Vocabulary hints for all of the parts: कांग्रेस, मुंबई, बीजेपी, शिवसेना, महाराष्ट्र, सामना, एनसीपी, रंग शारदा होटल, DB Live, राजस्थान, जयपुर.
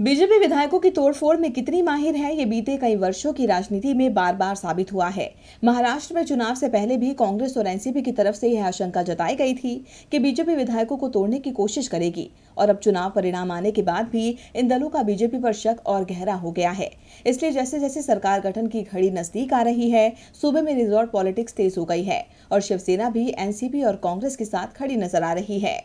बीजेपी विधायकों की तोड़फोड़ में कितनी माहिर है, ये बीते कई वर्षों की राजनीति में बार बार साबित हुआ है। महाराष्ट्र में चुनाव से पहले भी कांग्रेस और एनसीपी की तरफ से यह आशंका जताई गई थी कि बीजेपी विधायकों को तोड़ने की कोशिश करेगी, और अब चुनाव परिणाम आने के बाद भी इन दलों का बीजेपी पर शक और गहरा हो गया है। इसलिए जैसे जैसे सरकार गठन की घड़ी नजदीक आ रही है, सूबे में रिजॉर्ट पॉलिटिक्स तेज हो गई है और शिवसेना भी एनसीपी और कांग्रेस के साथ खड़ी नजर आ रही है।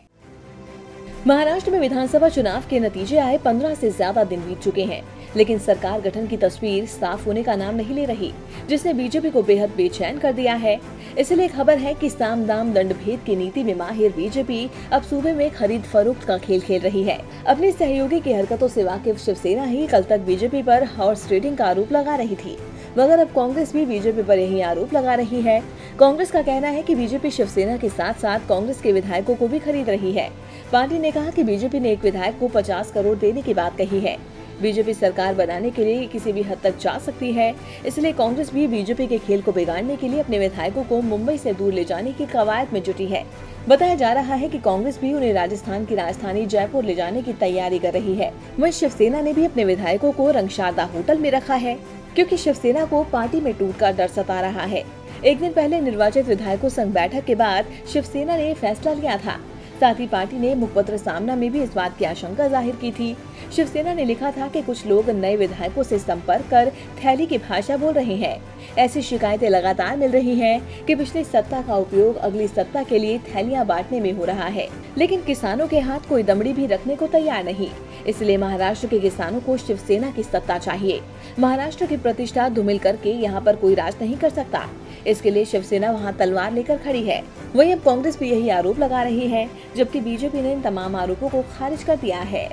महाराष्ट्र में विधानसभा चुनाव के नतीजे आए 15 से ज्यादा दिन बीत चुके हैं, लेकिन सरकार गठन की तस्वीर साफ होने का नाम नहीं ले रही, जिसने बीजेपी को बेहद बेचैन कर दिया है। इसलिए खबर है कि साम दाम दंड भेद की नीति में माहिर बीजेपी अब सूबे में खरीद फरोख्त का खेल खेल रही है। अपने सहयोगी की हरकतों से वाकिफ शिवसेना ही कल तक बीजेपी पर हॉर्स ट्रेडिंग का आरोप लगा रही थी, मगर अब कांग्रेस भी बीजेपी पर यही आरोप लगा रही है। कांग्रेस का कहना है कि बीजेपी शिवसेना के साथ साथ कांग्रेस के विधायकों को भी खरीद रही है। पार्टी ने कहा कि बीजेपी ने एक विधायक को 50 करोड़ देने की बात कही है। बीजेपी सरकार बनाने के लिए किसी भी हद तक जा सकती है, इसलिए कांग्रेस भी बीजेपी के खेल को बिगाड़ने के लिए अपने विधायकों को मुंबई से दूर ले जाने की कवायद में जुटी है। बताया जा रहा है कि कांग्रेस भी उन्हें राजस्थान की राजधानी जयपुर ले जाने की तैयारी कर रही है। वहीं शिवसेना ने भी अपने विधायकों को रंग शारदा होटल में रखा है, क्योंकि शिवसेना को पार्टी में टूट का डर सता रहा है। एक दिन पहले निर्वाचित विधायकों संग बैठक के बाद शिवसेना ने फैसला लिया था। साथ ही पार्टी ने मुखपत्र सामना में भी इस बात की आशंका जाहिर की थी। शिवसेना ने लिखा था कि कुछ लोग नए विधायकों से संपर्क कर थैली की भाषा बोल रहे हैं। ऐसी शिकायतें लगातार मिल रही हैं कि पिछली सत्ता का उपयोग अगली सत्ता के लिए थैलियां बांटने में हो रहा है, लेकिन किसानों के हाथ कोई दमड़ी भी रखने को तैयार नहीं। इसलिए महाराष्ट्र के किसानों को शिवसेना की सत्ता चाहिए। महाराष्ट्र की प्रतिष्ठा धूमिल करके यहाँ पर कोई राज नहीं कर सकता। इसके लिए शिवसेना वहां तलवार लेकर खड़ी है। वहीं अब कांग्रेस भी यही आरोप लगा रही है, जबकि बीजेपी ने इन तमाम आरोपों को खारिज कर दिया है।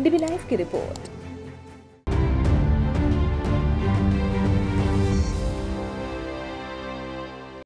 डीबी लाइव की रिपोर्ट।